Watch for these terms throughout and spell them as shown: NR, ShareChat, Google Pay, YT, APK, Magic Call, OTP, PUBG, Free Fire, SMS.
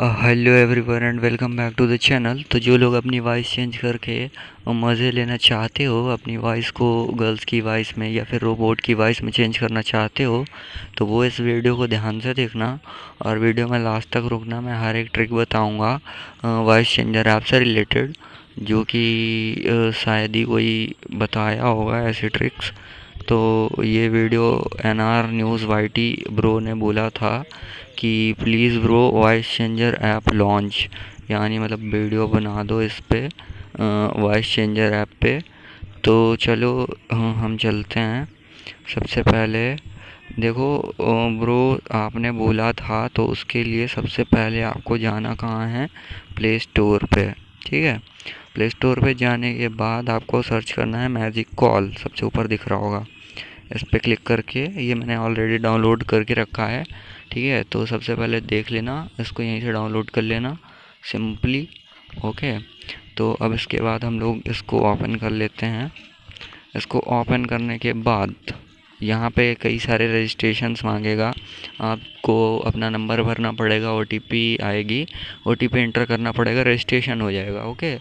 Hello everyone and welcome back to the channel. तो जो लोग अपनी वॉइस चेंज करके मज़े लेना चाहते हो, अपनी वॉइस को गर्ल्स की वॉइस में या फिर रोबोट की वॉइस में चेंज करना चाहते हो, तो वो इस वीडियो को ध्यान से देखना और वीडियो में लास्ट तक रुकना। मैं हर एक ट्रिक बताऊंगा वॉइस चेंजर ऐप से रिलेटेड, जो कि शायद ही कोई बताया होगा ऐसी ट्रिक्स। तो ये video NR news YT bro ने बोला था कि please bro voice changer app launch, यानी मतलब वीडियो बना दो इस पर वॉइस चेंजर ऐप पे। तो चलो हम चलते हैं। सबसे पहले देखो ब्रो आपने बोला था, तो उसके लिए सबसे पहले आपको जाना कहाँ है, प्ले स्टोर पे। ठीक है, प्ले स्टोर पे जाने के बाद आपको सर्च करना है मैजिक कॉल, सबसे ऊपर दिख रहा होगा, इस पर क्लिक करके। ये मैंने ऑलरेडी डाउनलोड करके रखा है, ठीक है। तो सबसे पहले देख लेना, इसको यहीं से डाउनलोड कर लेना सिंपली। ओके, तो अब इसके बाद हम लोग इसको ओपन कर लेते हैं। इसको ओपन करने के बाद यहाँ पे कई सारे रजिस्ट्रेशन्स मांगेगा, आपको अपना नंबर भरना पड़ेगा, ओटीपी आएगी, ओटीपी एंटर करना पड़ेगा, रजिस्ट्रेशन हो जाएगा। ओके,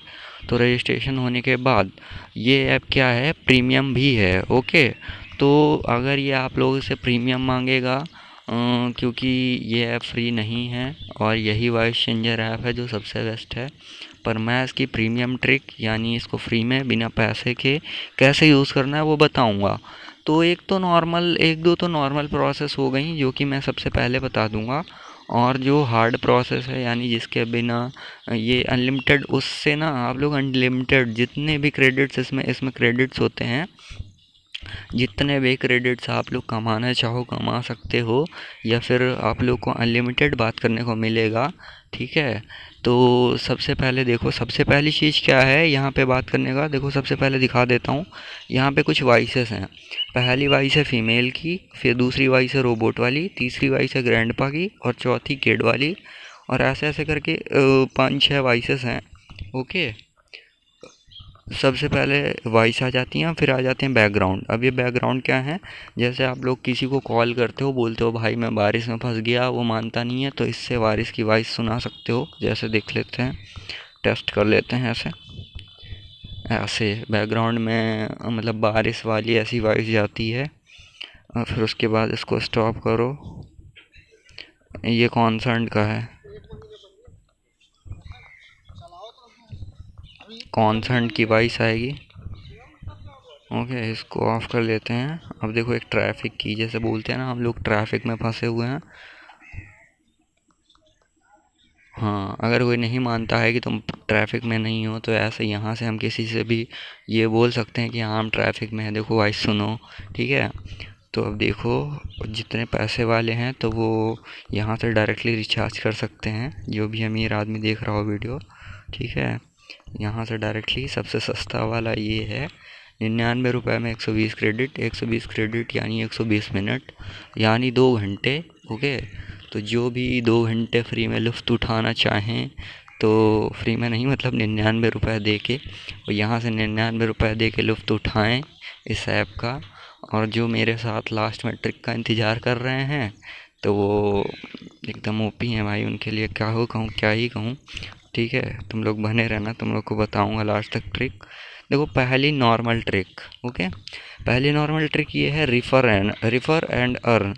तो रजिस्ट्रेशन होने के बाद ये ऐप क्या है, प्रीमियम भी है। ओके, तो अगर ये आप लोगों से प्रीमियम मांगेगा क्योंकि ये ऐप फ्री नहीं है और यही वॉइस चेंजर ऐप है जो सबसे बेस्ट है, पर मैं इसकी प्रीमियम ट्रिक यानी इसको फ्री में बिना पैसे के कैसे यूज़ करना है वो बताऊँगा। तो एक दो तो नॉर्मल प्रोसेस हो गई जो कि मैं सबसे पहले बता दूंगा, और जो हार्ड प्रोसेस है यानी जिसके बिना ये अनलिमिटेड, उससे ना आप लोग अनलिमिटेड जितने भी क्रेडिट्स इसमें क्रेडिट्स होते हैं, जितने भी क्रेडिट्स आप लोग कमाना चाहो कमा सकते हो, या फिर आप लोग को अनलिमिटेड बात करने को मिलेगा। ठीक है, तो सबसे पहले देखो, सबसे पहली चीज़ क्या है यहाँ पे बात करने का, देखो सबसे पहले दिखा देता हूँ। यहाँ पे कुछ वॉइसेस हैं, पहली वॉइस है फीमेल की, फिर दूसरी वॉइस है रोबोट वाली, तीसरी वॉइस है ग्रैंडपा की, और चौथी किड वाली, और ऐसे ऐसे करके 5-6 वॉइसेस हैं। ओके, सबसे पहले वॉइस आ जाती हैं, फिर आ जाते हैं बैकग्राउंड। अब ये बैकग्राउंड क्या है, जैसे आप लोग किसी को कॉल करते हो, बोलते हो भाई मैं बारिश में फंस गया, वो मानता नहीं है, तो इससे बारिश की वॉइस सुना सकते हो। जैसे देख लेते हैं, टेस्ट कर लेते हैं ऐसे ऐसे बैकग्राउंड में, मतलब बारिश वाली ऐसी वॉइस जाती है। और फिर उसके बाद इसको स्टॉप करो, ये कॉन्सर्न का है, कॉन्सर्न की वॉइस आएगी। ओके, इसको ऑफ़ कर लेते हैं। अब देखो एक ट्रैफिक की, जैसे बोलते हैं ना हम लोग ट्रैफिक में फंसे हुए हैं, हाँ, अगर कोई नहीं मानता है कि तुम ट्रैफिक में नहीं हो, तो ऐसे यहाँ से हम किसी से भी ये बोल सकते हैं कि हाँ हम ट्रैफिक में हैं, देखो वॉइस सुनो। ठीक है, तो अब देखो जितने पैसे वाले हैं तो वो यहाँ से डायरेक्टली रिचार्ज कर सकते हैं, जो भी अमीर आदमी देख रहा हो वीडियो। ठीक है, यहाँ से डायरेक्टली सबसे सस्ता वाला ये है, 99 रुपये में 120 क्रेडिट, 120 क्रेडिट यानी 120 मिनट यानी 2 घंटे। ओके, तो जो भी 2 घंटे फ्री में लुफ्त उठाना चाहें, तो फ्री में नहीं मतलब 99 रुपये दे के, और यहाँ से 99 रुपये दे के लुफ्त उठाएँ इस ऐप का। और जो मेरे साथ लास्ट में ट्रिक का इंतज़ार कर रहे हैं, तो वो एकदम ओपी हैं भाई, उनके लिए क्या ही कहूँ। ठीक है, तुम लोग बने रहना, तुम लोग को बताऊंगा लास्ट तक ट्रिक। देखो पहली नॉर्मल ट्रिक, ओके, पहली नॉर्मल ट्रिक ये है रिफ़र एंड अर्न।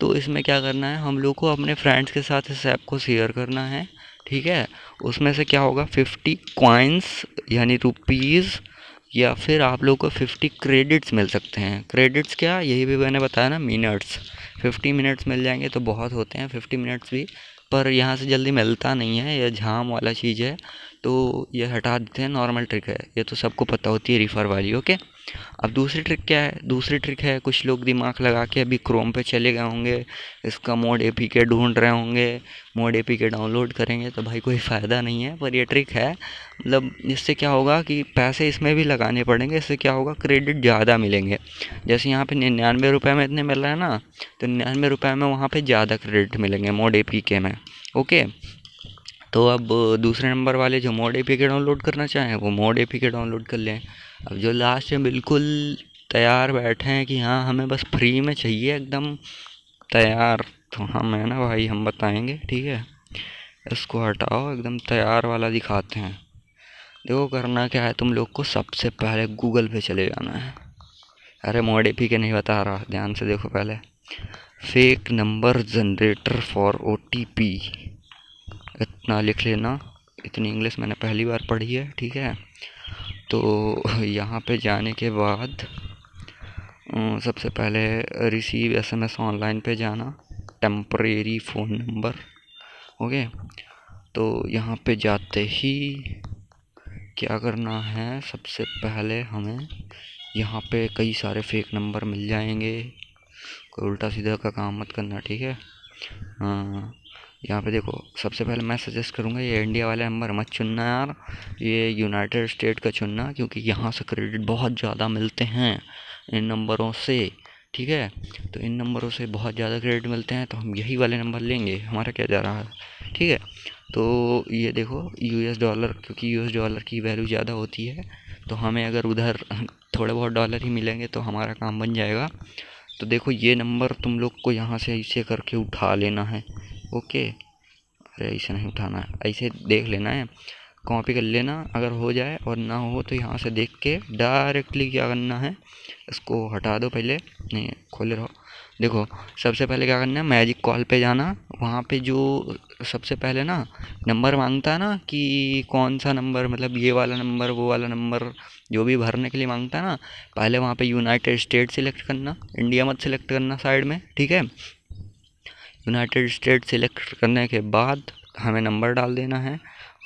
तो इसमें क्या करना है, हम लोग को अपने फ्रेंड्स के साथ इस ऐप को शेयर करना है। ठीक है, उसमें से क्या होगा, 50 कॉइन्स यानी रुपीज़, या फिर आप लोग को 50 क्रेडिट्स मिल सकते हैं। क्रेडिट्स क्या, यही भी मैंने बताया ना, मिनट्स, 50 मिनट्स मिल जाएंगे तो बहुत होते हैं 50 मिनट्स भी, पर यहाँ से जल्दी मिलता नहीं है, यह झाम वाला चीज़ है, तो ये हटा देते हैं, नॉर्मल ट्रिक है ये, तो सबको पता होती है रिफ़र वाली। ओके, अब दूसरी ट्रिक क्या है, दूसरी ट्रिक है, कुछ लोग दिमाग लगा के अभी क्रोम पे चले गए होंगे, इसका मोड एपीके ढूंढ रहे होंगे, मोड एपीके डाउनलोड करेंगे, तो भाई कोई फ़ायदा नहीं है, पर ये ट्रिक है, मतलब इससे क्या होगा कि पैसे इसमें भी लगाने पड़ेंगे, इससे क्या होगा क्रेडिट ज़्यादा मिलेंगे। जैसे यहाँ पे 99 रुपये में इतने मिल रहा है ना, तो 99 रुपये में वहाँ पर ज़्यादा क्रेडिट मिलेंगे मोड एपीके में। ओके, तो अब दूसरे नंबर वाले जो मोड एपीके डाउनलोड करना चाहें, वो मोड एपीके डाउनलोड कर लें। अब जो लास्ट में बिल्कुल तैयार बैठे हैं कि हाँ हमें बस फ्री में चाहिए एकदम तैयार, तो हम है ना भाई, हम बताएंगे। ठीक है, इसको हटाओ, एकदम तैयार वाला दिखाते हैं। देखो करना क्या है, तुम लोग को सबसे पहले गूगल पे चले जाना है। अरे मॉडिफाई के नहीं बता रहा, ध्यान से देखो। पहले fake number generator for OTP, इतना लिख लेना। इतनी इंग्लिश मैंने पहली बार पढ़ी है, ठीक है। तो यहाँ पे जाने के बाद सबसे पहले रिसीव एसएमएस ऑनलाइन पे जाना, टेम्परेरी फ़ोन नंबर। ओके, तो यहाँ पे जाते ही क्या करना है, सबसे पहले हमें यहाँ पे कई सारे फेक नंबर मिल जाएंगे, कोई उल्टा सीधा का काम मत करना, ठीक है। यहाँ पे देखो, सबसे पहले मैं सजेस्ट करूँगा ये इंडिया वाले नंबर मत चुनना यार, ये यूनाइटेड स्टेट का चुनना, क्योंकि यहाँ से क्रेडिट बहुत ज़्यादा मिलते हैं इन नंबरों से, ठीक है। तो इन नंबरों से बहुत ज़्यादा क्रेडिट मिलते हैं, तो हम यही वाले नंबर लेंगे, हमारा क्या जा रहा है, ठीक है। तो ये देखो यूएस डॉलर, क्योंकि यूएस डॉलर की वैल्यू ज़्यादा होती है, तो हमें अगर उधर थोड़े बहुत डॉलर ही मिलेंगे तो हमारा काम बन जाएगा। तो देखो ये नंबर तुम लोग को यहाँ से ऐसे करके उठा लेना है। ओके, अरे ऐसे नहीं उठाना है, ऐसे देख लेना है, कॉपी कर लेना अगर हो जाए, और ना हो तो यहाँ से देख के डायरेक्टली क्या करना है, इसको हटा दो पहले, नहीं खोले रहो। देखो सबसे पहले क्या करना है, मैजिक कॉल पे जाना। वहाँ पे जो सबसे पहले ना नंबर मांगता है ना, कि कौन सा नंबर, मतलब ये वाला नंबर वो वाला नंबर जो भी भरने के लिए मांगता है ना, पहले वहाँ पे यूनाइटेड स्टेट सिलेक्ट करना, इंडिया मत सिलेक्ट करना साइड में, ठीक है। यूनाइटेड स्टेट सिलेक्ट करने के बाद हमें नंबर डाल देना है,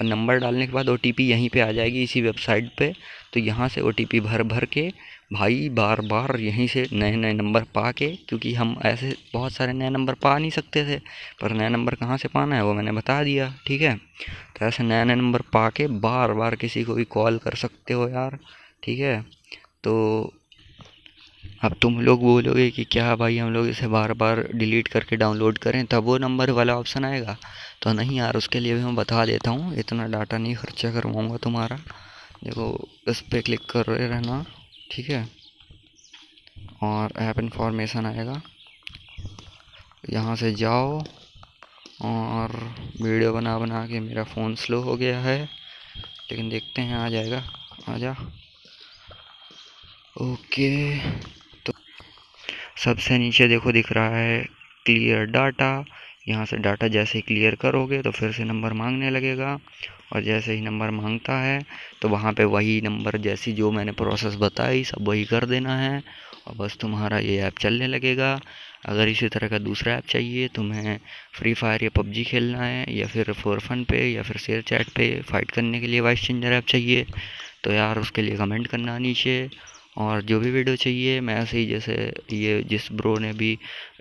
और नंबर डालने के बाद ओटीपी यहीं पे आ जाएगी इसी वेबसाइट पे। तो यहाँ से ओटीपी भर भर के भाई बार बार यहीं से नए नए नंबर पा के, क्योंकि हम ऐसे बहुत सारे नए नंबर पा नहीं सकते थे, पर नया नंबर कहाँ से पाना है वो मैंने बता दिया, ठीक है। तो ऐसे नए नए नंबर पा के बार बार किसी को भी कॉल कर सकते हो यार, ठीक है। तो अब तुम लोग बोलोगे कि क्या भाई हम लोग इसे बार बार डिलीट करके डाउनलोड करें तब वो नंबर वाला ऑप्शन आएगा, तो नहीं यार, उसके लिए भी मैं बता देता हूँ, इतना डाटा नहीं खर्चा करवाऊँगा तुम्हारा। देखो इस पर क्लिक कर रहना, ठीक है, और ऐप इन्फॉर्मेशन आएगा, यहाँ से जाओ। और वीडियो बना बना के मेरा फ़ोन स्लो हो गया है, लेकिन देखते हैं आ जाएगा, आ जा। ओके, तो सबसे नीचे देखो दिख रहा है क्लियर डाटा, यहाँ से डाटा जैसे ही क्लियर करोगे तो फिर से नंबर मांगने लगेगा, और जैसे ही नंबर मांगता है तो वहाँ पे वही नंबर, जैसी जो मैंने प्रोसेस बताई सब वही कर देना है, और बस तुम्हारा ये ऐप चलने लगेगा। अगर इसी तरह का दूसरा ऐप चाहिए, तुम्हें फ्री फायर या पबजी खेलना है, या फिर फॉर फन पे या फिर शेयर चैट पे फाइट करने के लिए वॉइस चेंजर ऐप चाहिए, तो यार उसके लिए कमेंट करना नीचे। और जो भी वीडियो चाहिए, मैं ऐसे ही जैसे ये जिस ब्रो ने भी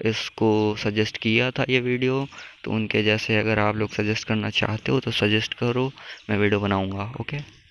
इसको सजेस्ट किया था ये वीडियो, तो उनके जैसे अगर आप लोग सजेस्ट करना चाहते हो तो सजेस्ट करो, मैं वीडियो बनाऊंगा। ओके।